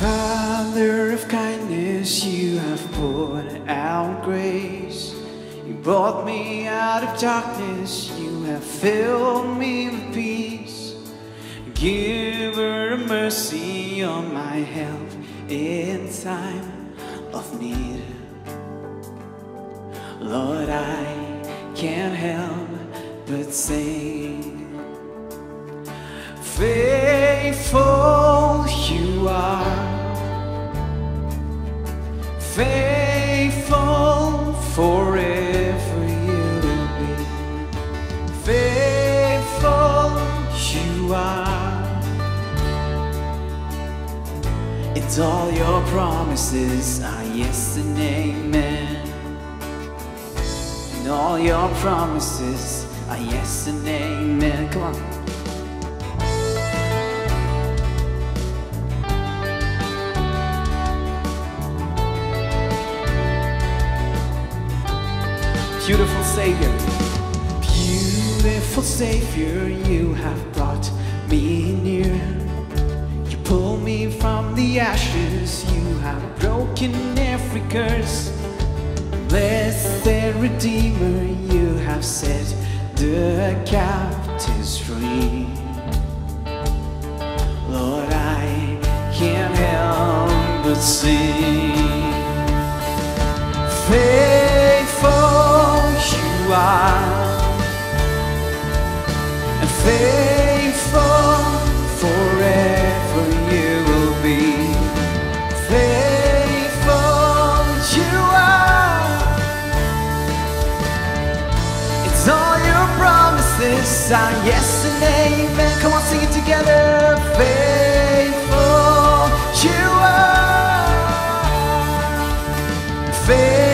Father of kindness, you have poured out grace. You brought me out of darkness, you have filled me with peace. Giver of mercy, you're my help in time of need. Lord, I can't help but sing. Faithful you are, faithful forever you'll be. Faithful you are, it's all your promises are yes and amen. And all your promises are yes and amen. Come on. Beautiful Savior, beautiful Savior, you have brought me near. You pulled me from the ashes, you have broken every curse. Blessed Redeemer, you have set the captives free. Lord, I can't help but sing. And faithful forever you will be. Faithful you are, it's all your promises are yes and amen. Come on, sing it together. Faithful you are, faithful.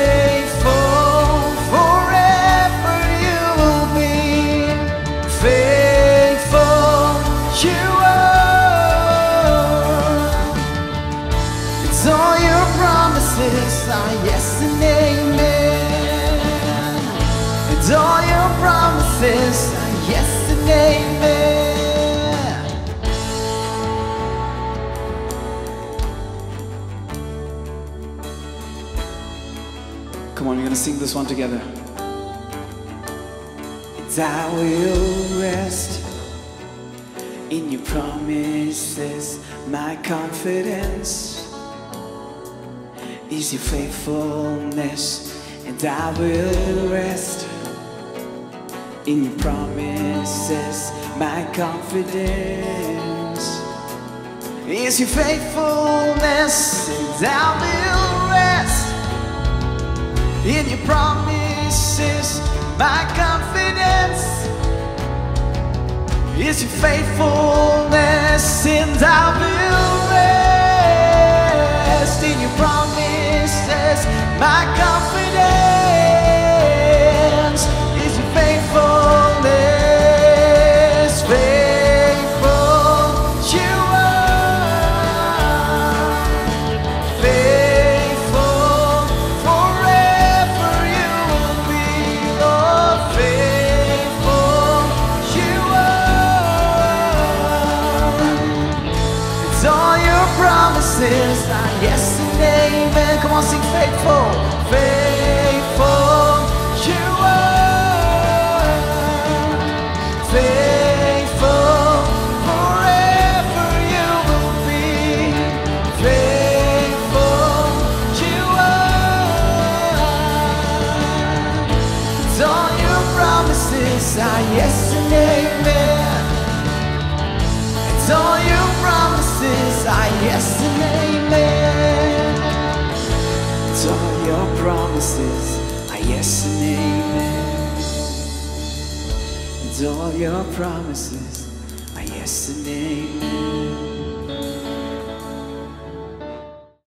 Yes and amen. It's all your promises. Yes and amen. Come on, we're gonna sing this one together. And I will rest in your promises, my confidence is your faithfulness, and I will rest in your promises. My confidence is your faithfulness, and I will rest in your promises. My confidence is your faithfulness, and I will rest in your promises. My confidence is your faithfulness. Faithful you are, faithful forever you will be. Lord, faithful you are, it's all your promises are yes and amen. Come on, sing faithful. Faithful you are, faithful forever you will be. Faithful you are, it's all your promises are yes and amen. It's all your promises are yes and amen. All your promises are yes and amen. And all your promises are yes and amen.